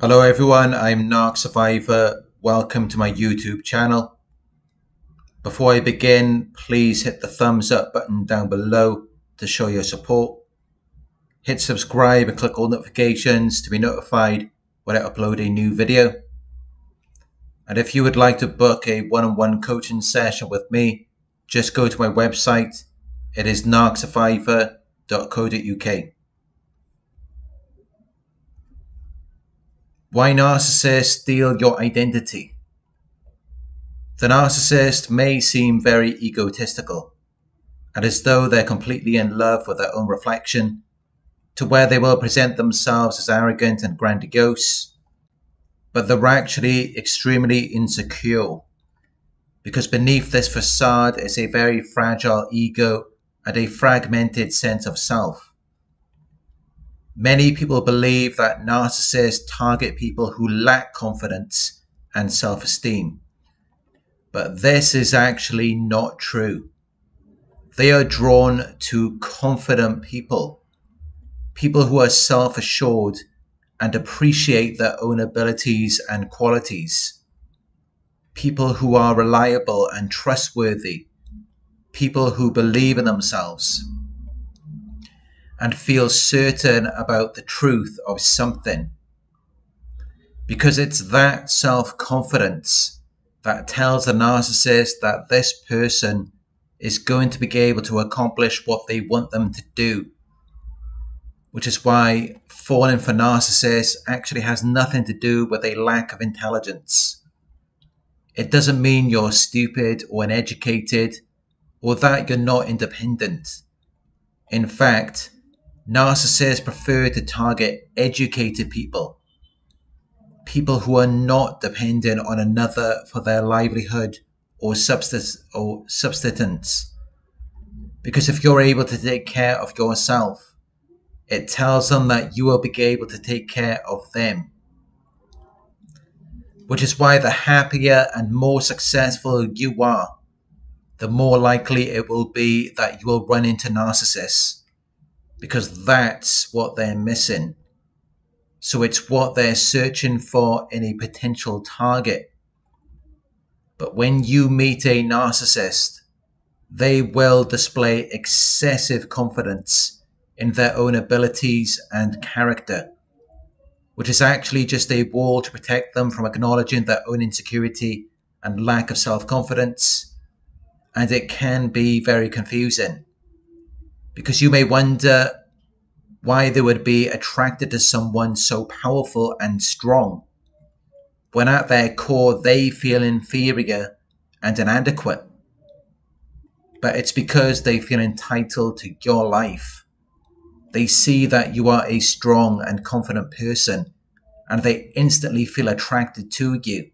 Hello everyone, I'm Narc Survivor. Welcome to my YouTube channel. Before I begin, please hit the thumbs up button down below to show your support. Hit subscribe and click all notifications to be notified when I upload a new video. And if you would like to book a one-on-one coaching session with me, just go to my website. It is narcsurvivor.co.uk. Why narcissists steal your identity. The narcissist may seem very egotistical, and as though they're completely in love with their own reflection, to where they will present themselves as arrogant and grandiose, but they're actually extremely insecure, because beneath this facade is a very fragile ego and a fragmented sense of self. Many people believe that narcissists target people who lack confidence and self-esteem, but this is actually not true. They are drawn to confident people who are self-assured and appreciate their own abilities and qualities, people who are reliable and trustworthy, people who believe in themselves and feel certain about the truth of something. Because it's that self-confidence that tells the narcissist that this person is going to be able to accomplish what they want them to do. Which is why falling for narcissists actually has nothing to do with a lack of intelligence. It doesn't mean you're stupid or uneducated or that you're not independent. In fact, narcissists prefer to target educated people who are not dependent on another for their livelihood or subsistence. Because if you're able to take care of yourself, it tells them that you will be able to take care of them. Which is why the happier and more successful you are, the more likely it will be that you will run into narcissists. Because that's what they're missing. So it's what they're searching for in a potential target. But when you meet a narcissist, they will display excessive confidence in their own abilities and character, which is actually just a wall to protect them from acknowledging their own insecurity and lack of self-confidence. And it can be very confusing. Because you may wonder why they would be attracted to someone so powerful and strong, when at their core they feel inferior and inadequate. But it's because they feel entitled to your life. They see that you are a strong and confident person, and they instantly feel attracted to you.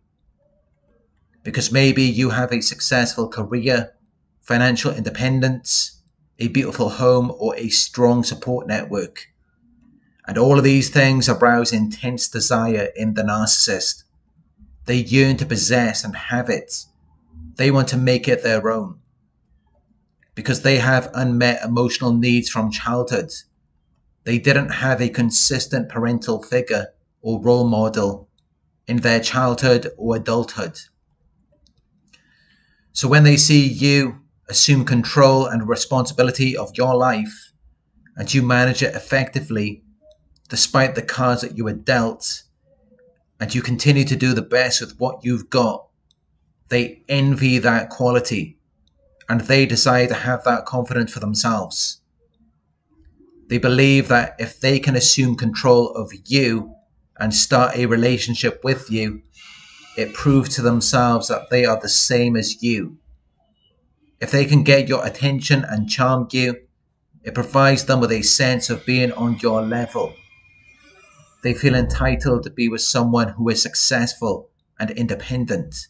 Because maybe you have a successful career, financial independence, a beautiful home, or a strong support network. And all of these things arouse intense desire in the narcissist. They yearn to possess and have it. They want to make it their own. Because they have unmet emotional needs from childhood. They didn't have a consistent parental figure or role model in their childhood or adulthood. So when they see you assume control and responsibility of your life, and you manage it effectively despite the cards that you were dealt, and you continue to do the best with what you've got, they envy that quality, and they desire to have that confidence for themselves. They believe that if they can assume control of you and start a relationship with you, it proves to themselves that they are the same as you. If they can get your attention and charm you, it provides them with a sense of being on your level. They feel entitled to be with someone who is successful and independent,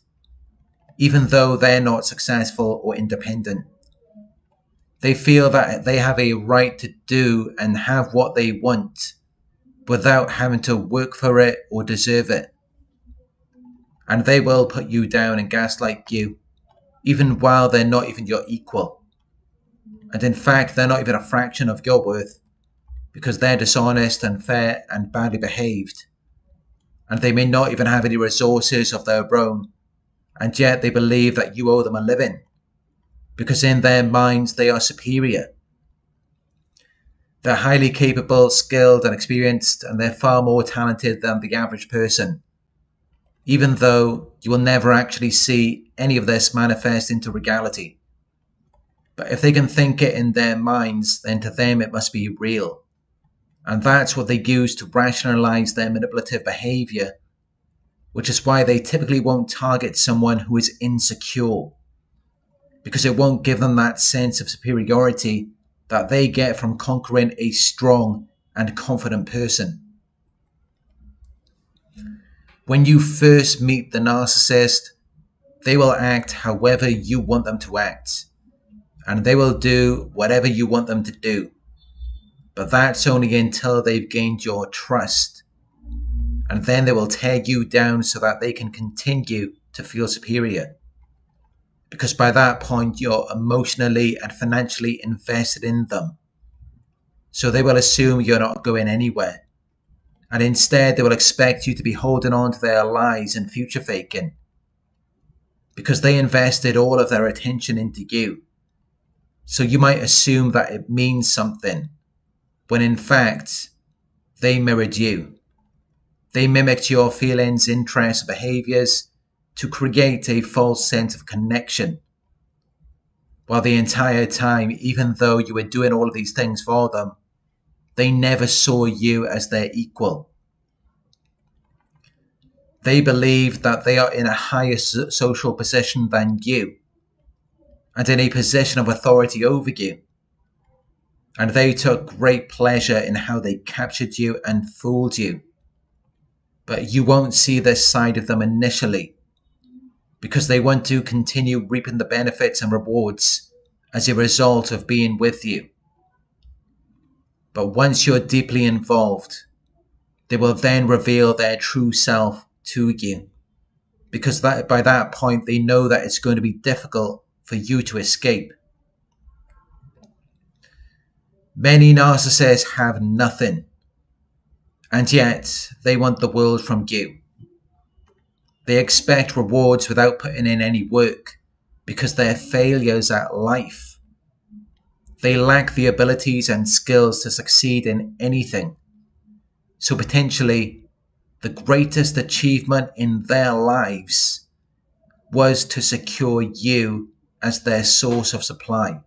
even though they're not successful or independent. They feel that they have a right to do and have what they want without having to work for it or deserve it. And they will put you down and gaslight you, even while they're not even your equal. And in fact, they're not even a fraction of your worth, because they're dishonest, unfair, and badly behaved. and they may not even have any resources of their own, and yet they believe that you owe them a living, because in their minds they are superior. They're highly capable, skilled and experienced, and they're far more talented than the average person, even though you will never actually see any of this manifest into reality. But if they can think it in their minds, then to them it must be real. And that's what they use to rationalize their manipulative behavior, which is why they typically won't target someone who is insecure, because it won't give them that sense of superiority that they get from conquering a strong and confident person. When you first meet the narcissist, they will act however you want them to act, and they will do whatever you want them to do. But that's only until they've gained your trust, and then they will tear you down so that they can continue to feel superior. Because by that point, you're emotionally and financially invested in them. So they will assume you're not going anywhere, and instead they will expect you to be holding on to their lies and future faking, because they invested all of their attention into you. So you might assume that it means something, when in fact, they mirrored you. They mimicked your feelings, interests, and behaviors to create a false sense of connection. While the entire time, even though you were doing all of these things for them, they never saw you as their equal. They believe that they are in a higher social position than you, and in a position of authority over you. And they took great pleasure in how they captured you and fooled you. But you won't see this side of them initially, because they want to continue reaping the benefits and rewards as a result of being with you. But once you're deeply involved, they will then reveal their true self to you, because by that point they know that it's going to be difficult for you to escape. Many narcissists have nothing, and yet they want the world from you. They expect rewards without putting in any work, because they're failures at life. They lack the abilities and skills to succeed in anything. So potentially, the greatest achievement in their lives was to secure you as their source of supply.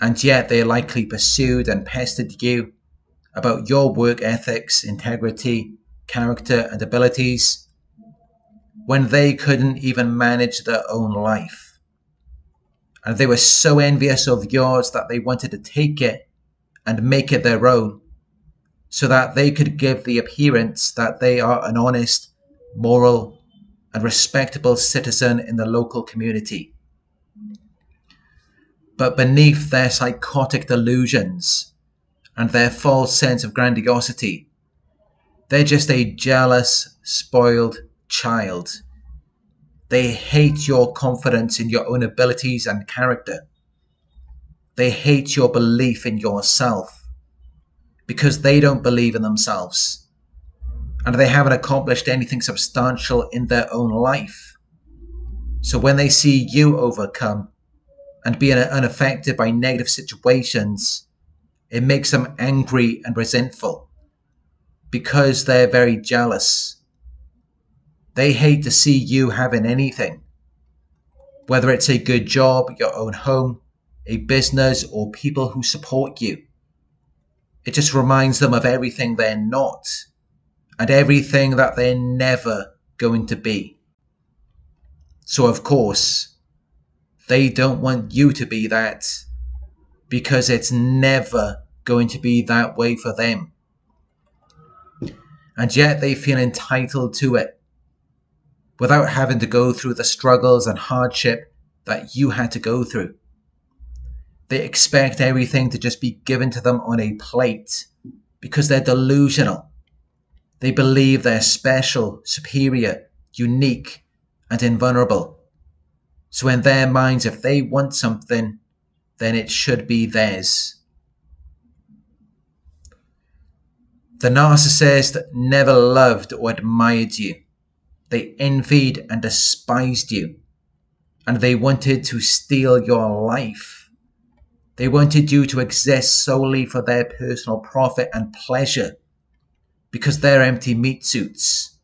And yet they likely pursued and pestered you about your work ethics, integrity, character and abilities, when they couldn't even manage their own life. And they were so envious of yours that they wanted to take it and make it their own, so that they could give the appearance that they are an honest, moral and respectable citizen in the local community. But beneath their psychotic delusions and their false sense of grandiosity, they're just a jealous, spoiled child. They hate your confidence in your own abilities and character. They hate your belief in yourself, because they don't believe in themselves, and they haven't accomplished anything substantial in their own life. So when they see you overcome and being unaffected by negative situations, it makes them angry and resentful, because they're very jealous. They hate to see you having anything, whether it's a good job, your own home, a business, or people who support you. It just reminds them of everything they're not, and everything that they're never going to be. So of course, they don't want you to be that, because it's never going to be that way for them. And yet they feel entitled to it, without having to go through the struggles and hardship that you had to go through. They expect everything to just be given to them on a plate, because they're delusional. They believe they're special, superior, unique, and invulnerable. So in their minds, if they want something, then it should be theirs. The narcissist never loved or admired you. They envied and despised you, and they wanted to steal your life. They wanted you to exist solely for their personal profit and pleasure, because they're empty meat suits.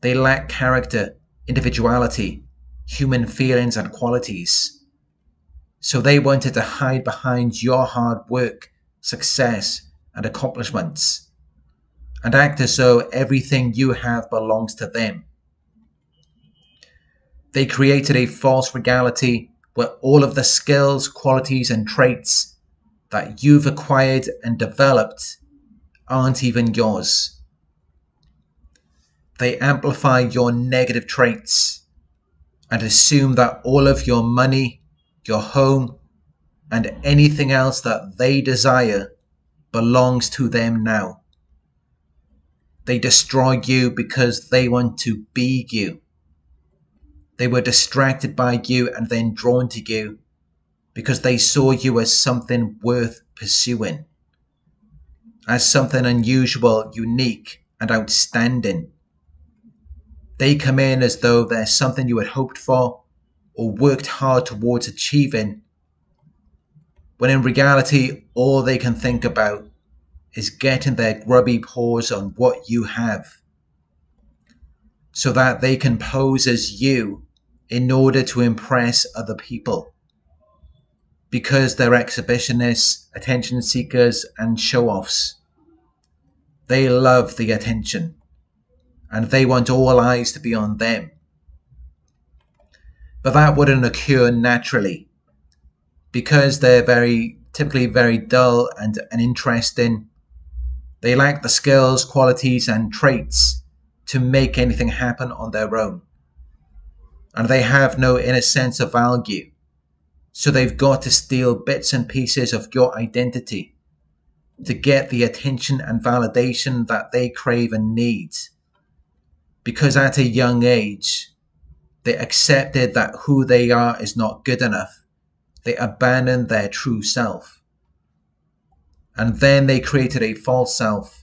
They lack character, individuality, human feelings and qualities. So they wanted to hide behind your hard work, success and accomplishments, and act as though everything you have belongs to them. They created a false reality where all of the skills, qualities and traits that you've acquired and developed aren't even yours. They amplify your negative traits and assume that all of your money, your home and anything else that they desire belongs to them now. They destroy you because they want to be you. They were distracted by you and then drawn to you because they saw you as something worth pursuing, as something unusual, unique, and outstanding. They come in as though there's something you had hoped for or worked hard towards achieving, when in reality, all they can think about is getting their grubby paws on what you have, so that they can pose as you in order to impress other people, because they're exhibitionists, attention seekers and show-offs. They love the attention and they want all eyes to be on them. But that wouldn't occur naturally, because they're typically very dull and uninteresting. They lack the skills, qualities and traits to make anything happen on their own, and they have no inner sense of value, so they've got to steal bits and pieces of your identity to get the attention and validation that they crave and need, because at a young age they accepted that who they are is not good enough. They abandoned their true self, and then they created a false self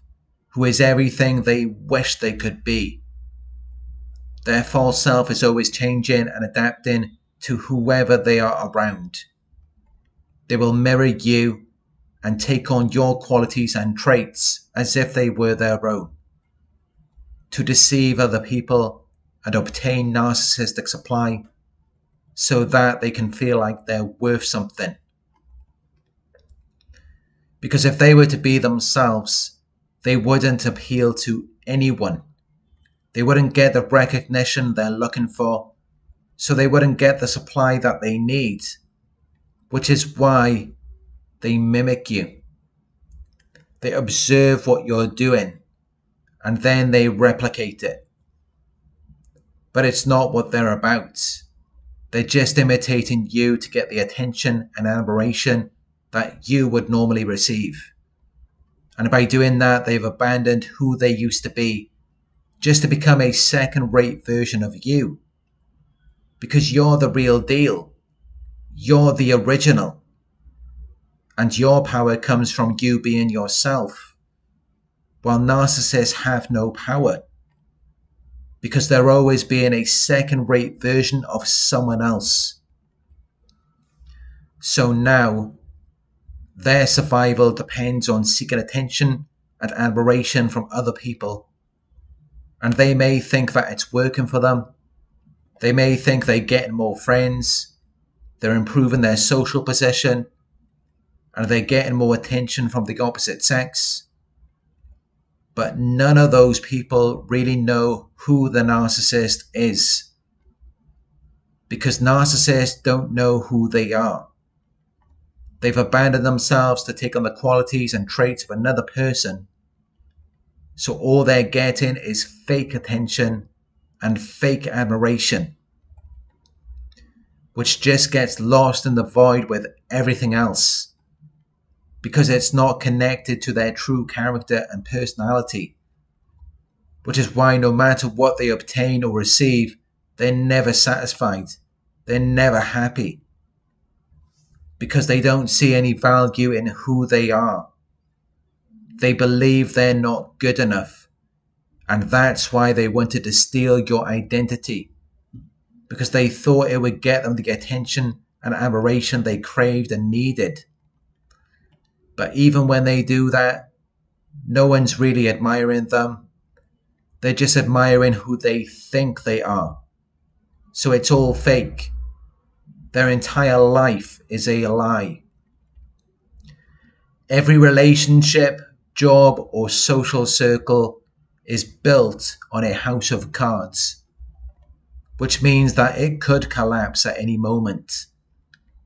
who is everything they wish they could be. Their false self is always changing and adapting to whoever they are around. They will mirror you and take on your qualities and traits as if they were their own, to deceive other people and obtain narcissistic supply so that they can feel like they're worth something. Because if they were to be themselves, they wouldn't appeal to anyone. They wouldn't get the recognition they're looking for, so they wouldn't get the supply that they need, which is why they mimic you. They observe what you're doing, and then they replicate it. But it's not what they're about. They're just imitating you to get the attention and admiration that you would normally receive. And by doing that, they've abandoned who they used to be just to become a second-rate version of you. Because you're the real deal. You're the original. And your power comes from you being yourself, while narcissists have no power, because they're always being a second-rate version of someone else. So now, their survival depends on seeking attention and admiration from other people. And they may think that it's working for them. They may think they're getting more friends, they're improving their social position, and they're getting more attention from the opposite sex. But none of those people really know who the narcissist is, because narcissists don't know who they are. They've abandoned themselves to take on the qualities and traits of another person. So all they're getting is fake attention and fake admiration, which just gets lost in the void with everything else, because it's not connected to their true character and personality, which is why no matter what they obtain or receive, they're never satisfied. They're never happy, because they don't see any value in who they are. They believe they're not good enough. And that's why they wanted to steal your identity, because they thought it would get them the attention and admiration they craved and needed. But even when they do that, no one's really admiring them. They're just admiring who they think they are. So it's all fake. Their entire life is a lie. Every relationship, job, or social circle is built on a house of cards, which means that it could collapse at any moment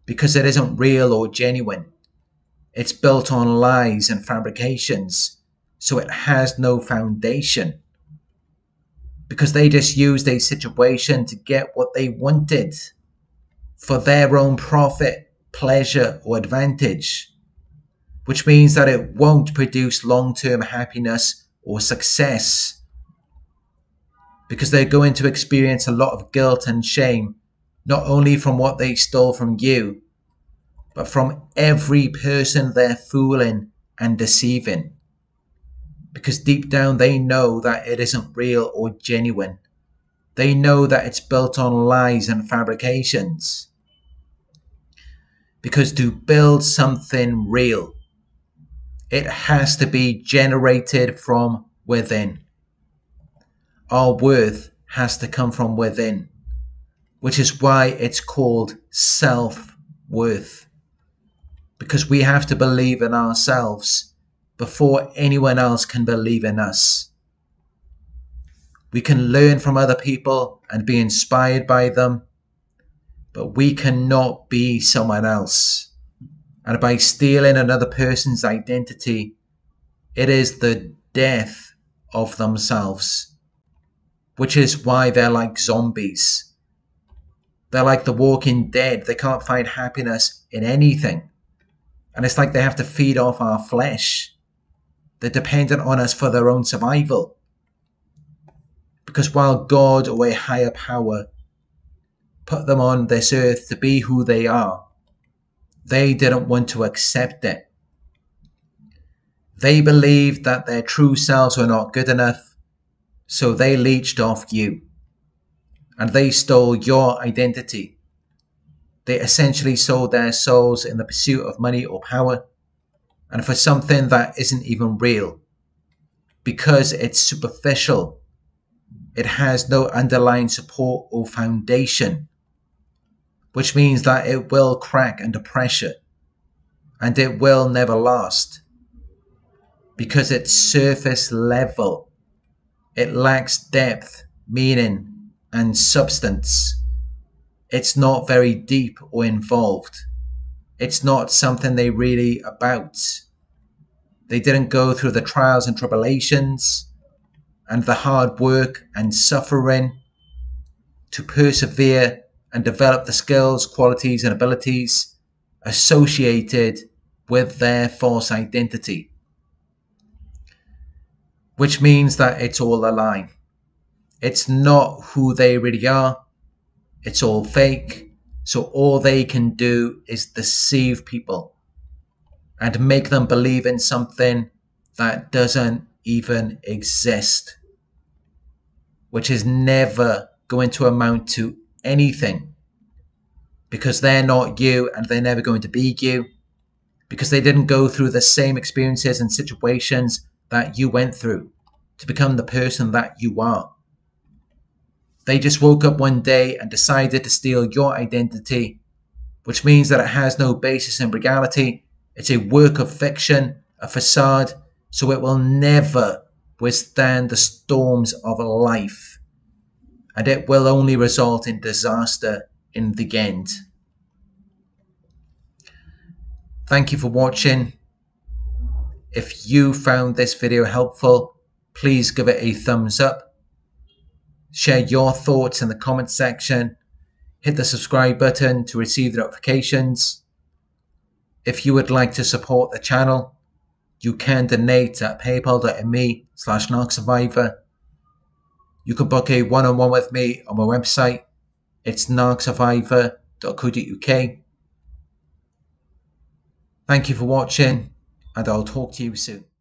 because it isn't real or genuine. It's built on lies and fabrications, so it has no foundation, because they just used a situation to get what they wanted for their own profit, pleasure, or advantage, which means that it won't produce long-term happiness or success, because they're going to experience a lot of guilt and shame, not only from what they stole from you, but from every person they're fooling and deceiving, because deep down they know that it isn't real or genuine. They know that it's built on lies and fabrications. Because to build something real, it has to be generated from within. Our worth has to come from within, which is why it's called self-worth. Because we have to believe in ourselves before anyone else can believe in us. We can learn from other people and be inspired by them, but we cannot be someone else. And by stealing another person's identity, it is the death of themselves, which is why they're like zombies. They're like the walking dead. They can't find happiness in anything. And it's like they have to feed off our flesh. They're dependent on us for their own survival. Because while God or a higher power put them on this earth to be who they are, they didn't want to accept it. They believed that their true selves were not good enough, so they leached off you. And they stole your identity. They essentially sold their souls in the pursuit of money or power, and for something that isn't even real, because it's superficial. It has no underlying support or foundation, which means that it will crack under pressure, and it will never last, because it's surface level. It lacks depth, meaning, and substance. It's not very deep or involved. It's not something they really about. They didn't go through the trials and tribulations and the hard work and suffering to persevere and develop the skills, qualities, and abilities associated with their false identity. Which means that it's all a lie. It's not who they really are. It's all fake. So all they can do is deceive people and make them believe in something that doesn't even exist, which is never going to amount to anything, because they're not you and they're never going to be you, because they didn't go through the same experiences and situations that you went through to become the person that you are. They just woke up one day and decided to steal your identity, which means that it has no basis in reality. It's a work of fiction, a facade, so it will never withstand the storms of life. And it will only result in disaster in the end. Thank you for watching. If you found this video helpful, please give it a thumbs up. Share your thoughts in the comment section. Hit the subscribe button to receive the notifications. If you would like to support the channel, you can donate at paypal.me/narcsurvivor. You can book a one-on-one with me on my website. It's narcsurvivor.co.uk. Thank you for watching, and I'll talk to you soon.